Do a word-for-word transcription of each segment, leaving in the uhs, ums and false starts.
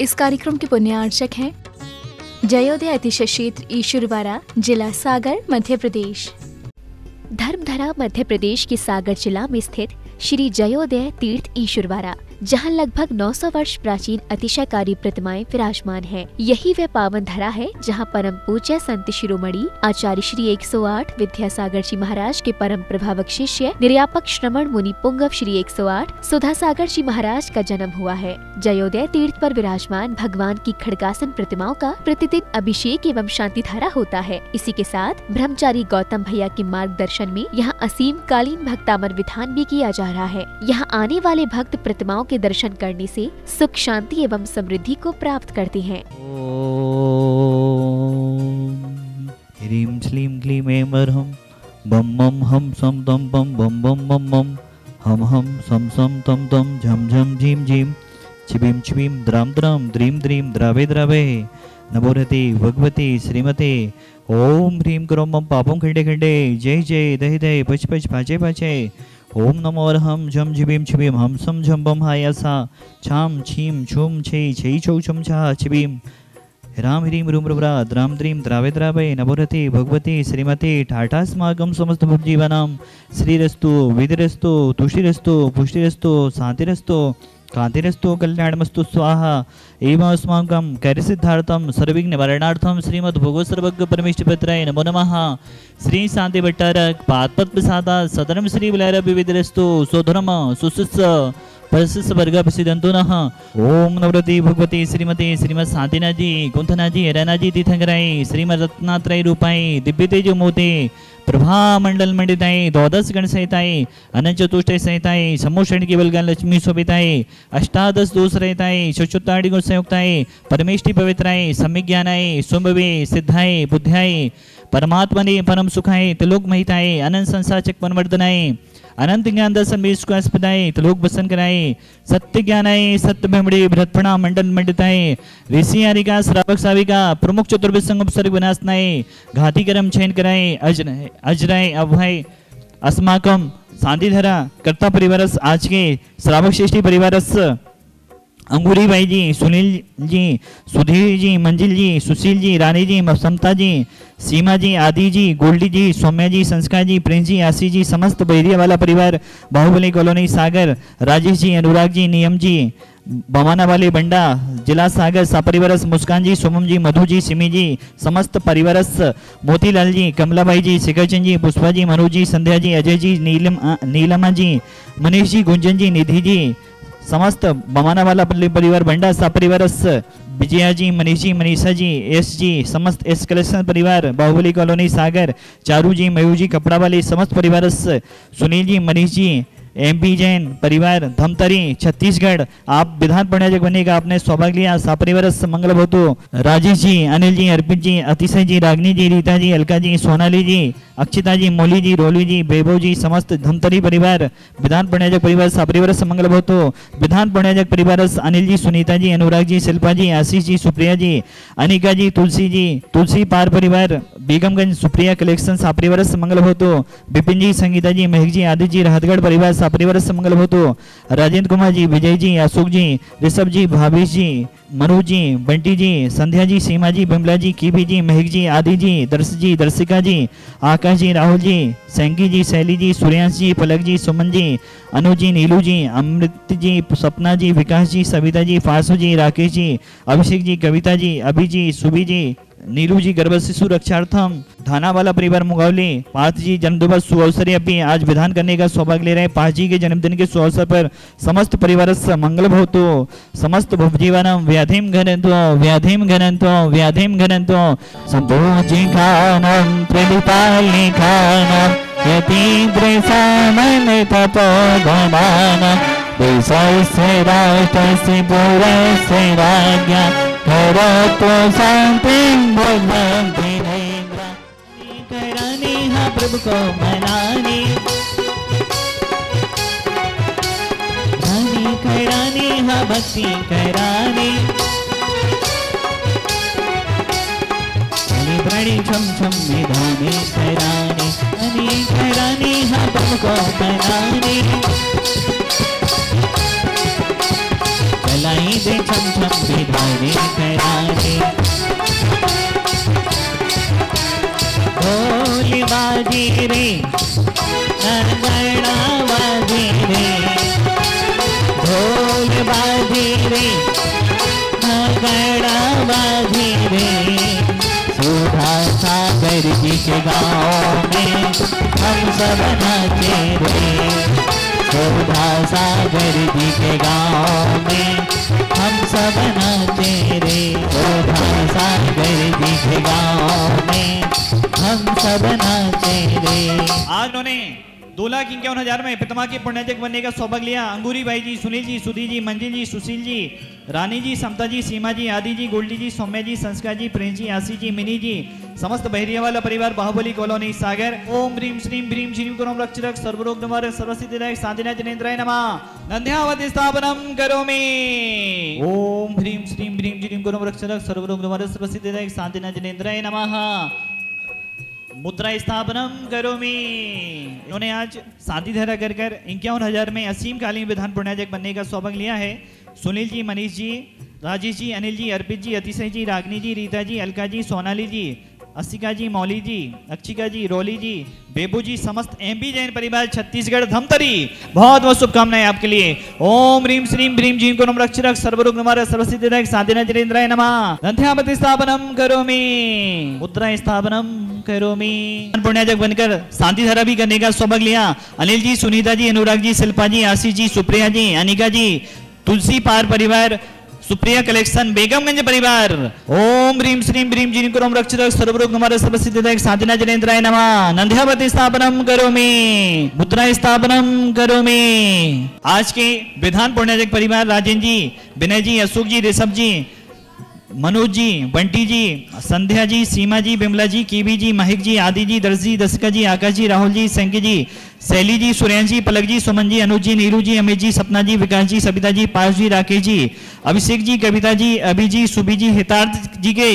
इस कार्यक्रम के पुण्य अर्चक हैं जयोदय ईशुरवारा ईशुरवारा जिला सागर मध्य प्रदेश। धर्मधरा मध्य प्रदेश के सागर जिला में स्थित श्री जयोदय तीर्थ ईशुरवारा, जहां लगभग नौ सौ वर्ष प्राचीन अतिशयकारी प्रतिमाएं विराजमान हैं। यही वह पावन धरा है जहां परम पूज्य संत शिरोमणि आचार्य श्री एक सौ आठ विद्या सागर जी महाराज के परम प्रभावक शिष्य निर्यापक श्रमण मुनि पुंगव श्री एक सौ आठ सुधा सागर जी महाराज का जन्म हुआ है। जयोदय तीर्थ पर विराजमान भगवान की खड़गासन प्रतिमाओं का प्रतिदिन अभिषेक एवं शांति धारा होता है। इसी के साथ ब्रह्मचारी गौतम भैया के मार्गदर्शन में यहाँ असीम कालीन भक्तामर विधान भी किया जा रहा है। यहाँ आने वाले भक्त प्रतिमाओं के दर्शन करने से सुख, शांति एवं समृद्धि को प्राप्त करते हैं। ओम ह्रीम श्लीम क्लीम ऐम अरहम बम मम हम सम तम पम बम बम मम मम हम हम सम सम तम तम झम झम झीम झीम छिबीम छिबीम द्राम द्राम द्रीम द्रीम द्रावे द्रावे नमोरते भगवते श्रीमते। ओम ह्रीम क्रोम मम पापों खंडे खंडे जय जय दहि दहि पच पच भाचे भाचे। ओम नमो अरहम झम झिबीम छिबीम हम सम झम बम हाया सा छाम छीम छुम छे छे छौ छम छा छिबीम राम ह्रीम रूम रुम रात राम द्रीम द्रावे द्रावे नमोरते भगवते श्रीमते। ठाठास्माकं समस्त भुवजीवानां श्रीरस्तु विधिरस्तु तुष्टिरस्तु पुष्टिरस्तु शांतिरस्तु कांतिरस्तु कल्याणमस्तु स्वाहा। एवं अस्माकं कार्यसिद्धार्थं सर्वविघ्न निवारणार्थं श्रीमद् भगवत् सर्वज्ञ परमेष्ठिपत्राय नमो नमः। श्री शांति भट्टारक पातपत प्रसादा सदरम श्री विलयर विविधरस्तु सोधर्म सुसुत्स परसिस वर्ग प्रसिद्धंतो नः। ओम नवरति भगवती श्रीमती श्रीमद शांतिनाथ जी गुंथनाथ जी हरनाथ जी तीर्थंकराय श्रीमद रत्नात्रय रूपाय दिव्य तेज मोते प्रभा मंडल मंडिताय द्वादश गण सहिताय अनंत चतुष्टय सहिताय समूषण केवल गण लक्ष्मी शोभिताय अष्टादश दोष रहताय शुचुताड़ी गुण संयुक्ताय परमेष्टि पवित्राय सम्यक ज्ञानाय सुम्भवे सिद्धाय बुद्धाय परमात्मने परम सुखाय त्रिलोक महिताय अनंत संसाचक मनवर्धनाय अनंत ज्ञान दर्शन बीज को अस्पदाय त्रिलोक बसन कराए सत्य ज्ञानाय सत्य भ्रमणे भ्रतपणा मंडल मंडिताय ऋषि हरिका श्रावक साविका प्रमुख चतुर्विध संगम सर्व विनाशनाय घाती कर्म चयन कराए अजराय अजराय अभय। अस्माकम शांतिधरा कर्ता परिवारस आज के श्रावक श्रेष्ठी परिवारस अंगूरी भाई जी, सुनील जी, सुधीर जी, मंजिल जी, सुशील जी, रानी जी, ममता जी, सीमा जी, आदि जी, गोल्डी जी, सौम्या जी, संस्कार जी, प्रिंस जी, आशी जी, समस्त बहरिया वाला परिवार बाहुबली कॉलोनी सागर, राजेश जी, अनुराग जी, नियम जी, बमाना वाले बंडा जिला सागर सपरिवारस मुस्कान जी, सोमम जी, मधु जी, सिमी जी, समस्त परिवारस मोतीलाल जी, कमला भाई जी, शिखरचंद जी, पुष्पा जी, मनोज जी, संध्या जी, अजय जी, नीलम नीलमा जी, मनीष जी, गुंजन जी, निधि जी, समस्त बमाना वाला परिवार भंडा सपरिवारस विजया जी, मनीष जी, मनीषा जी, एस जी, समस्त एस कलेक्शन परिवार बाहुबली कॉलोनी सागर, चारू जी, मयूर जी, कपड़ा वाले समस्त परिवारस सुनील जी, मनीष जी, एम पी जैन परिवार धमतरी छत्तीसगढ़ आप विधान प्रणायक बने का आपने सौभाग्य लिया। सपरिवारस मंगल भोतु राजेश जी, अनिल जी, अर्पित जी, अतिशय जी, रागनी जी, रीता जी, अलका जी, सोनाली जी, अक्षिता जी, मोली जी, रोली जी, बेबो जी, समस्त धमतरी परिवार विधान प्रणायक परिवार सपरिवारस मंगल भोतु। विधान प्रणायक परिवारस अनिल जी, सुनीता जी, अनुराग जी, शिल्पा जी, आशीष जी, सुप्रिया जी, अनिका जी, तुलसी जी, तुलसी पार परिवार बेगमगंज सुप्रिया कलेक्शन सपरिवारस मंगल भोतु। विपिन जी, संगीता जी, महक जी, आदि जी, राहतगढ़ परिवार परिवार मंगल हो तो। राजेंद्र कुमार जी, विजय जी, अशोक जी, ऋषभ जी, भावेश जी, मनोज जी, बंटी जी, संध्या जी, सीमा जी, बिमला जी, कीबी जी, महक जी, आदि जी, दर्श जी, दर्शिका जी, आकाश जी, राहुल जी, सैंकी जी, शैली जी, सूर्यांश जी, पलक जी, सुमन जी, अनु जी, नीलू जी, अमृत जी, सपना जी, विकास जी, सविता जी, फासू जी, राकेश जी, अभिषेक जी, कविता जी, अभि जी, सुबी जी, नीलू जी, गर्भ शिशु रक्षार्थम धाना वाला परिवार मुगावली, पार्थ जी, जन्मदिवस सुअवसर अपनी आज विधान करने का सौभाग्य ले रहे हैं। पार्थ जी के जन्मदिन के सुअवसर पर समस्त परिवारस मंगल भवतु। समस्त भुवजीवानम व्याधिम घनंतो व्याधिम घनंतो व्याधिम घनंतो संभोजी खानम प्रणिपाली खानम यतीन्द्र सामन तपो गमानम देशाय से राष्ट्र से पूरा से राज्ञा तो शांति कराने हा प्रभु को मनाने रानी कराने हा भक्ति कराने प्राणी छम छम निधाने कराने हनी कराने हा प्रभु को मनाने दे छम छम विधाने कराने। ढोल बाजे रे नरगड़ा बाजे रे, ढोल बाजे रे नरगड़ा बाजे रे, सुधा सागर जी के गाँव में हम सब नाचे रे। सुधा सागर जी के गाँव में हम सब नाचे रे, सुधा सागर जी के गाँव में हम सब नाचे रे। आज उन्होंने दो लाख इक्यावन हजार में पितामह के पुण्यतिथि बनने का सौभाग्य लिया। अंगूरी भाई जी, सुनील जी, सुधी जी, मंजिल जी, सुशील जी, रानी जी, समता जी, सीमा जी, आदि जी, गोल्डी जी, सौम्या जी, संस्कार जी, प्रिंस जी, आशी जी, मिनी जी, समस्त बहरिया वाला परिवार, बाहुबली कॉलोनी सागर। ओम रीम श्रीम भ्रीम श्रीम गुरुम रक्षक सर्वरोग निवारक सर्वसिद्धिदायक शांतिनाथ जनेन्द्राय नमः नंध्यावत स्थापनम करोमि। ओम ह्रीम श्रीम भ्रीम श्रीम गुरुम रक्षक सर्वरोग निवारक सर्वसिद्धिदायक शांतिनाथ जनेन्द्राय नमः मुद्रा स्थापनम करोमि। इन्होंने आज शादी धारा कर कर इक्यावन हजार में असीम कालीन विधान पुण्याजक बनने का सौभाग्य लिया है। सुनील जी, मनीष जी, राजेश जी, अनिल जी, अर्पित जी, अतिशय जी, रागनी जी, रीता जी, अलका जी, सोनाली जी, असिका जी, मौली जी, अक्षिका जी, रोली जी, बेबू जी, समस्त एमबी जैन परिवार छत्तीसगढ़ धमतरी बहुत बहुत शुभकामनाएं आपके लिए। ओम रीम श्रीम भ्रीम जी को नमरक्षरक सर्वरोग निवारक सर्वसिद्धिदायक शांतिनाथ जनेन्द्राय नमः दंत्यापत स्थापनम करोमि। मुद्रा स्थापनम करोमि। पुण्याजक बनकर शांति धारा भी करने का सौभाग्य लिया। अनिल जी, सुनीता जी, अनुराग जी, शिल्पा जी, आशीष जी, सुप्रिया जी, अनिका जी, तुलसी पार परिवार, सुप्रिया कलेक्शन, बेगमगंज परिवार। ओम रीम श्रीम भ्रीम जी को ओम रक्षक सर्वरोग निवारक सर्वसिद्धिदायक शांतिनाथ जनेन्द्राय नमः नंध्यावत स्थापनम करोमि। मुद्रा स्थापनम करोमि। आज के विधान पुण्याजक परिवार राजेंद्र जी, विनय जी, अशोक जी, ऋषभ जी, मनोज जी, बंटी जी, संध्या जी, सीमा जी, बिमला जी, कीवी जी, माहिक जी, आदि जी, दर्श जी, दर्शिका जी, आकाश जी, राहुल जी, संकी जी, शैली जी, सुरेंद्र जी, पलक जी, सुमन जी, अनुज जी, नीरू जी, अमित जी, सपना जी, विकास जी, सविता जी, पार्श जी, राकेश जी, अभिषेक जी, कविता जी, अभि जी, सुबी जी, हितार्थ जी के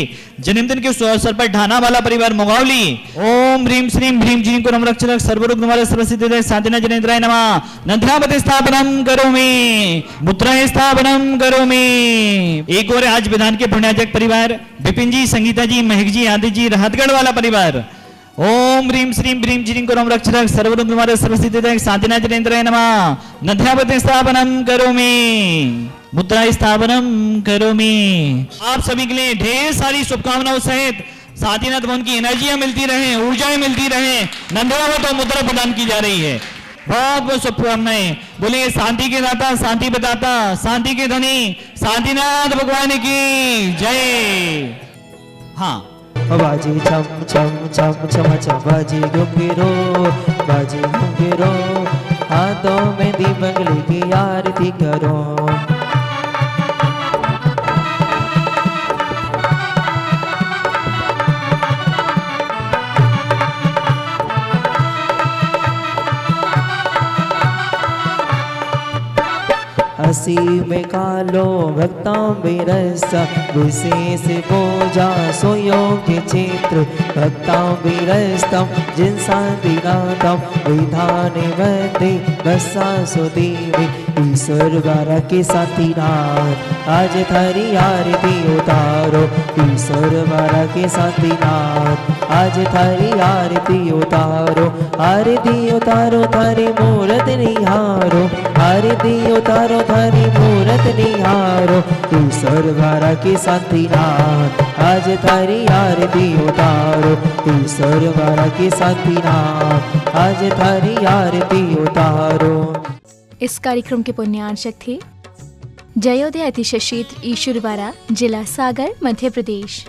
जन्मदिन के अवसर पर ढाना वाला परिवार मुगावली। ओम रीम श्रीम भ्रीम जी को नमरक्षक सर्वरोग निवारक सर्वसिद्धिदायक शांतिनाथ जनेन्द्राय नमः नंध्यावत स्थापनम करोमि। मुद्रा स्थापनम करोमि। एक और आज विधान के पुण्याजक परिवार विपिन जी, संगीता जी, महक जी, आदि जी, राहतगढ़ वाला परिवार। ओम रीम श्रीम भ्रीम श्रीम को ओम रक्षक सर्वरोग निवारक सर्वसिद्धिदायक शांतिनाथ जनेन्द्राय नमः नंध्यावत स्थापनम करोमि। मुद्रा स्थापनम करोमि। आप सभी के लिए ढेर सारी शुभकामनाओं सहित शांतिनाथ भवन की एनर्जियां मिलती रहे, ऊर्जाएं मिलती रहे, नंध्यावत और मुद्रा प्रदान की जा रही है। बहुत बहुत शुभकामनाएं। बोलिए शांति के दाता, शांति बताता, शांति के धनी शांतिनाथ भगवान की जय। हाँ बाजी चम चम चम चम चम बाजी घुंघरू बाजी घुंघरू हाथों में दीपगली की आरती करो। हसी में कालो भक्तों में रसा विशेष पूजा सोयोग के क्षेत्र भक्तों में रस्तम जिन शांतिनाथम विधान वंदे बसा सुदेवी ईश्वर वारा के शांतिनाथ आज थारी आरती उतारो। ईश्वर वारा के शांतिनाथ आज थारी आरती उतारो। आरती उतारो थारी मूरत निहारो। आरती उतारो थारी मूरत निहारो। ईश्वर वारा के शांतिनाथ आज थारी आरती उतारो। ईश्वर वारा के शांतिनाथ आज थारी आरती उतारो। इस कार्यक्रम के पुण्यार्चक थे जयोदय ईशुरवारा, जिला सागर, मध्य प्रदेश।